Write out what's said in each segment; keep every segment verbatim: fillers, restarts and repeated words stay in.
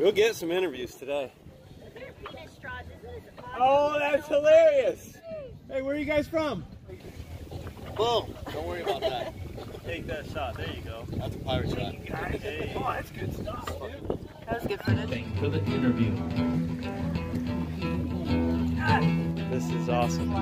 We'll get some interviews today. Is there penis straws? Isn't this awesome? Oh, that's hilarious. Hey, where are you guys from? Boom. Don't worry about that. Take that shot. There you go. That's a pirate shot. Hey. Oh, that's good stuff, dude. That was good footage. Thanks for the interview. Ah. This is awesome.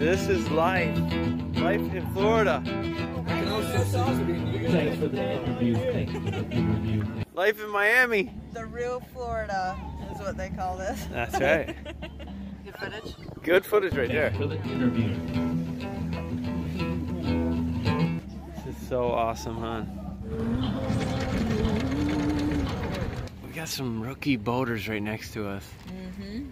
This is life. Life in Florida. Thanks for the interview. Thanks for the interview. Life in Miami. The real Florida is what they call this. That's right. Good footage. Good footage right there. Thanks for the interview. This is so awesome, huh? We got some rookie boaters right next to us. Mm-hmm.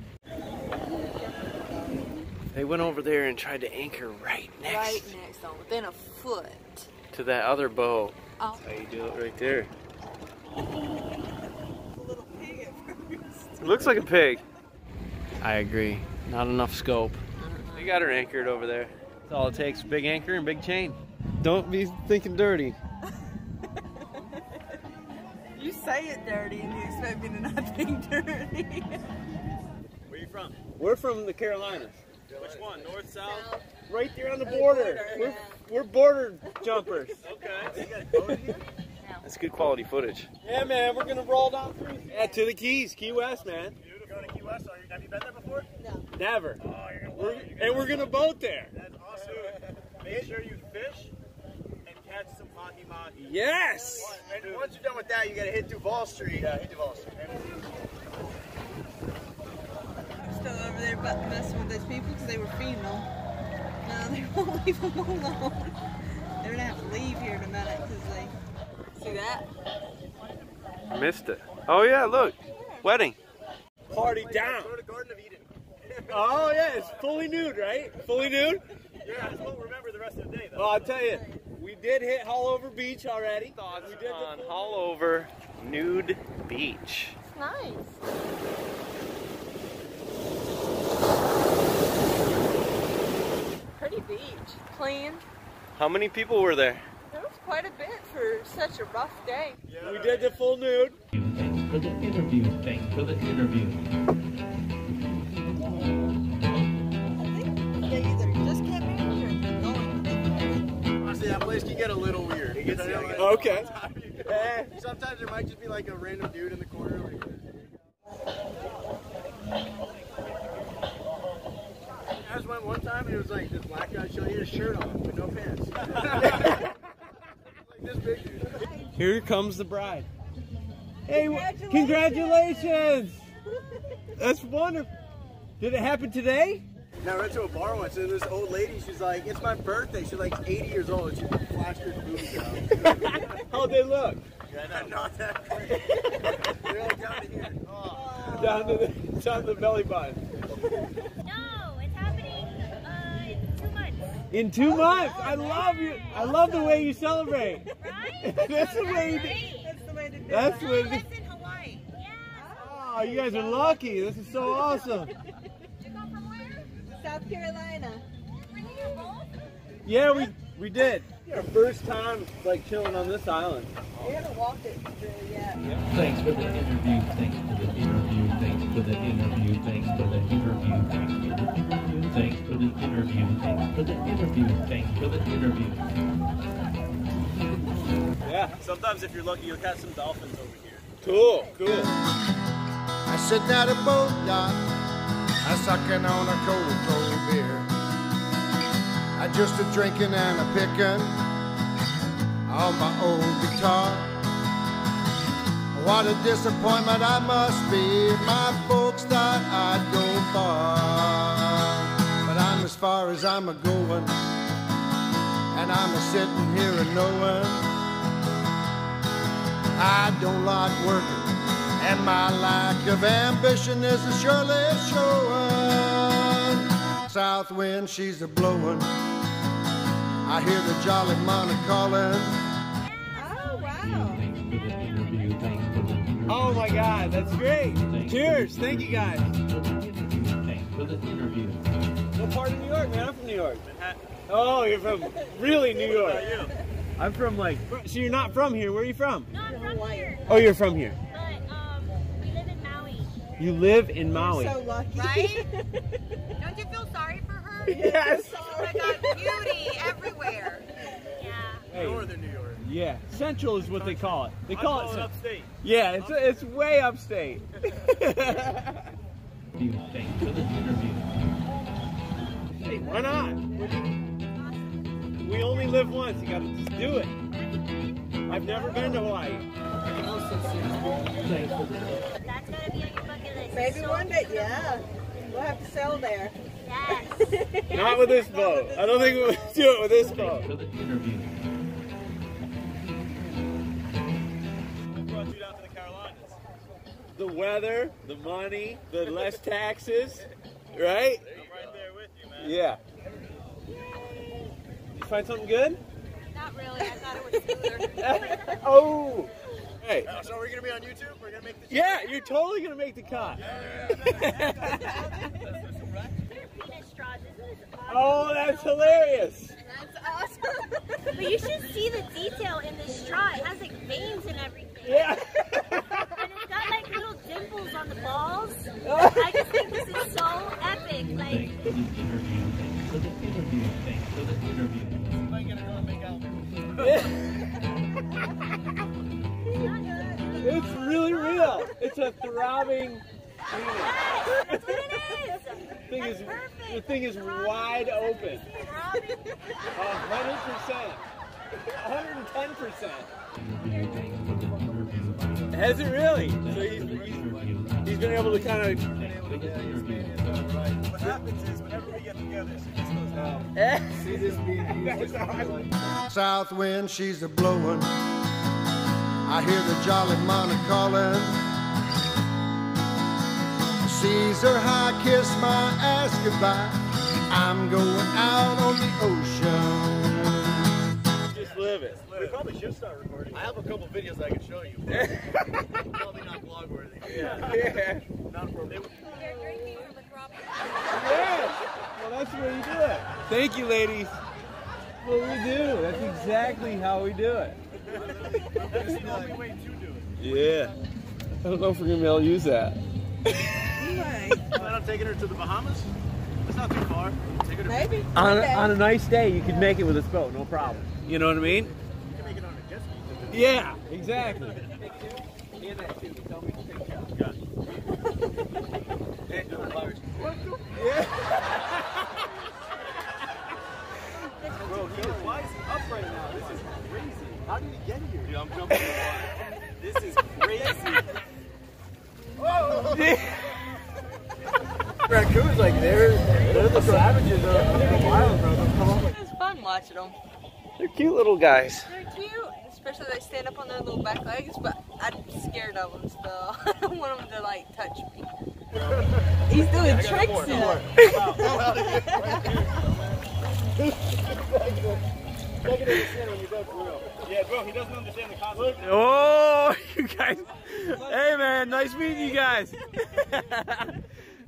They went over there and tried to anchor right next. Right next, on within a foot. To that other boat. Oh. That's how you do it right there. A little pig at first. It looks like a pig. I agree. Not enough scope. They got her anchored over there. That's all it takes, big anchor and big chain. Don't be thinking dirty. You say it dirty and you expect me to not think dirty. Where are you from? We're from the Carolinas. Which one? North, south? Right there on the border. We're, we're border jumpers. Okay. That's good quality footage. Yeah, man. We're going to roll down through. Yeah, to the Keys. Key West, man. You're going to Key West? Have you been there before? No. Never. Oh, you're gonna we're, you're and we're going to boat there. That's awesome. Make sure you fish and catch some mahi-mahi. Yes! And once you're done with that, you got to hit Duval Street. Yeah, hit Duval Street. Over there but messing with those people because they were feeding them. No, they won't leave them alone. They're gonna have to leave here in a minute because they see that. Missed it. Oh yeah, look, yeah. Wedding. Party down. Go to Garden of Eden. Oh yeah, it's fully nude, right? Fully nude. Yeah, I just won't remember the rest of the day though. Well, I'll tell you, we did hit Haulover Beach already. Thoughts we did on Haulover Nude Beach. It's nice. Pretty beach, clean. How many people were there? There was quite a bit for such a rough day. Yeah. We did the full nude. Thanks for the interview. Thanks for the interview. I think they either just can't manage or going. Honestly, that place can get a little weird. It gets you know, like, okay. Sometimes, sometimes there might just be like a random dude in the corner over here. I just went one time and it was like this black guy showing you his shirt off with no pants. Like this big dude. Here comes the bride. Hey, congratulations! Congratulations. That's wonderful. Did it happen today? No, I went to a bar once and this old lady, she's like, it's my birthday. She's like eighty years old and she flashed her boobies out. How'd they look? Yeah, not that great. They're all down to here. Oh. Down, to the, down to the belly button. In two oh, months, I love you. Awesome. I love the way you celebrate. Right? That's, the way to, that's the way to do that's it. Way to, that's in Hawaii. Yeah. Oh, you guys are lucky. This is so awesome. Did you come from where? South Carolina. Were you here both? Yeah, we we did. Our first time like chilling on this island. We haven't walked it through yet. Yeah. Thanks for the interview. Thanks for the interview. Thanks for the interview. Thanks for the interview. Thanks for the interview. Thanks for the interview. Thanks for the interview. Thanks for the interview. Yeah, sometimes if you're lucky, you'll catch some dolphins over here. Cool, cool. I sit at a boat dock. I sucking on a cold, cold beer. I just a drinking and a picking on my old guitar. What a disappointment I must be. My folks thought I'd go far. As far as I'm a-going, and I'm a-sitting here a-knowing I don't like working, and my lack of ambition is surely showing. South wind, she's a-blowing, I hear the jolly Mona calling. Oh, wow. Oh, my God, that's great. Cheers. Thank you, guys. Thanks for the interview. What part of New York, man? I'm from New York. Manhattan. Oh, you're from really New York. What about you? I'm from like. So you're not from here. Where are you from? No, I'm from here. Oh, you're from here. But, uh, You live in Maui. You're so lucky. Right? Don't you feel sorry for her? Yes. I got beauty everywhere. Yeah. Hey. Northern New York. Yeah. Central is what they call it. They call, call it, it upstate. Yeah, it's upstate. It's way upstate. What do you think of this interview? Hey, why not? We only live once. You gotta just do it. I've never been to Hawaii. That's gotta be on your bucket list. Maybe so one day, yeah. We'll have to sail there. Yes. Not with this boat. I don't think we'll do it with this boat. What brought you down to the Carolinas? The weather, the money, the less taxes, right? I'm right there with you, man. Yeah. Did you find something good? Not really. I thought it was cooler. Oh. Hey. Uh, so we're gonna be on YouTube. We're gonna make the. Yeah, you're totally gonna make the cut. Oh, that's hilarious. That's awesome. But you should see the detail in this straw. It has like veins and everything. Yeah. And it's got like little dimples on the balls. I just think this is so epic. Like. Thanks for the interview. Thanks for the interview. Thanks for the interview. Somebody gonna really make out. It's really real. It's a throbbing. Yes, that's what it is. The thing that's is, perfect. The thing is throbbing. Wide open. one hundred percent. one hundred ten percent. Has it really? So he's, he's, he's been able to kind of. What happens is whenever we get together, she just goes down. See this being used. South wind, she's a blowing. I hear the jolly Mona calling. Caesar high, kiss my ass goodbye. I'm going out on the ocean. Just live it. Just live we it. Probably should start recording. I have a couple videos I can show you. Probably not vlog worthy. Yeah. Yeah. Not appropriate. They're drinking from a drop. Yeah. Well, that's the way you do it. Thank you, ladies. That's what we do. That's exactly how we do it. That's the only way to do it. Yeah. I don't know if we're going to be able to use that. I'm taking her to the Bahamas. It's not too far. Take her to Maybe. On, okay. a, on a nice day, you could make it with this boat, no problem. You know what I mean? You can make it on a jet ski. Yeah, exactly. Bro, why is he up right now? This is crazy. How did he get here? Dude, I'm jumping in the water. This is crazy. Whoa! Raccoons, like, they're, they're the savages of the wild, bro. It was fun watching them. They're cute little guys. They're cute, especially they stand up on their little back legs, but I'm scared of them still. I don't want them to, like, touch me. He's doing yeah, tricks more, now. Wow. Yeah, bro, he doesn't understand the concept. Oh, you guys. Hey, man, nice meeting you guys.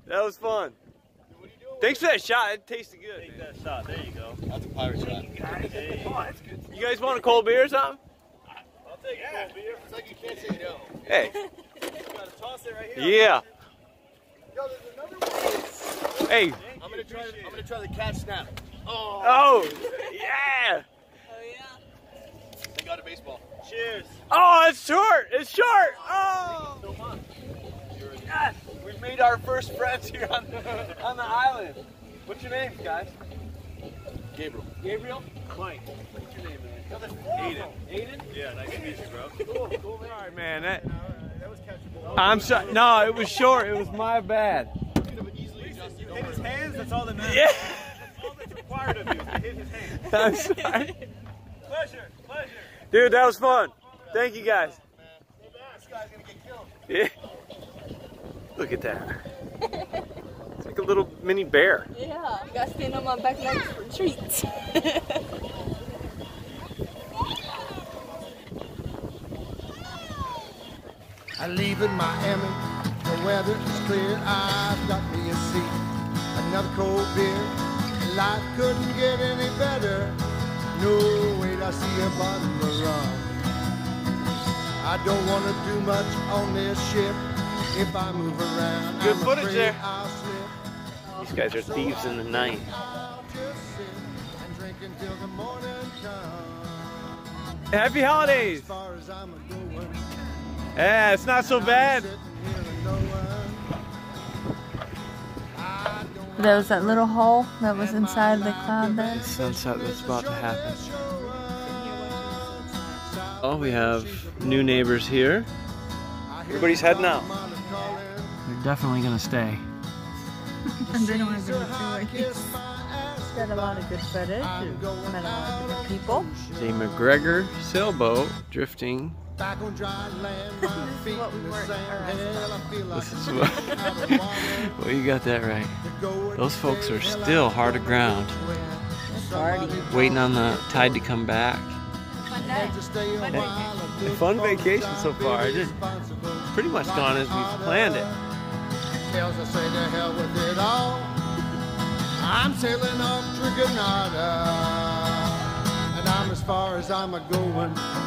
That was fun. Thanks for that shot. It tasted good. Take that shot. There you go. That's a pirate shot. You guys want a cold beer or something? I'll take a cold beer. It's like you can't say no. Hey. You gotta toss it right here. Yeah. Yo, there's another one. Hey. I'm gonna try, I'm gonna try the cat snap. Oh. Oh, yeah. Got a baseball. Cheers. Oh, it's short. It's short. Oh. Thank you so much. Yes. We've made our first friends here on the, on the island. What's your name, guys? Gabriel. Gabriel? Mike. What's your name, man? Aiden. Aiden? Yeah, nice to meet you, bro. Cool, cool, man. All right, man. That, all right, that was catchable. I'm sorry. No, it was short. It was my bad. You hit his hands. That's all that matters. Yeah. That's all that's required of you is to hit his hands. I'm sorry. Pleasure. Pleasure. Dude, that was fun. Thank you guys. This guy's gonna get killed. Yeah. Look at that. It's like a little mini bear. Yeah, I gotta stand on my back legs for treats. I leave in Miami. The weather is clear. I've got me a seat. Another cold beer. Life couldn't get any better. No, wait, I see a bottle of rum. I don't want to do much on this ship. If I move around, good I'm footage there. These guys are thieves in the night. Happy holidays! Yeah, it's not so bad. There was that little hole that was inside the cloud there. The sunset that's about to happen. Oh, we have new neighbors here. Everybody's heading out. They're definitely gonna stay. They don't have any choice. Got a lot of good footage. Met a lot of different people. The McGregor sailboat drifting. Back on dry land, my feet in the sand. Hell, I feel like I'm out of water. Well, you got that right. Those folks are still hard aground. Waiting on the tide to come back. Fun day. Fun day. A fun vacation so far. It's pretty much gone as we've planned it. Tells us say the hell with it all. I'm sailing off to Grenada, and I'm as far as I'm a-going.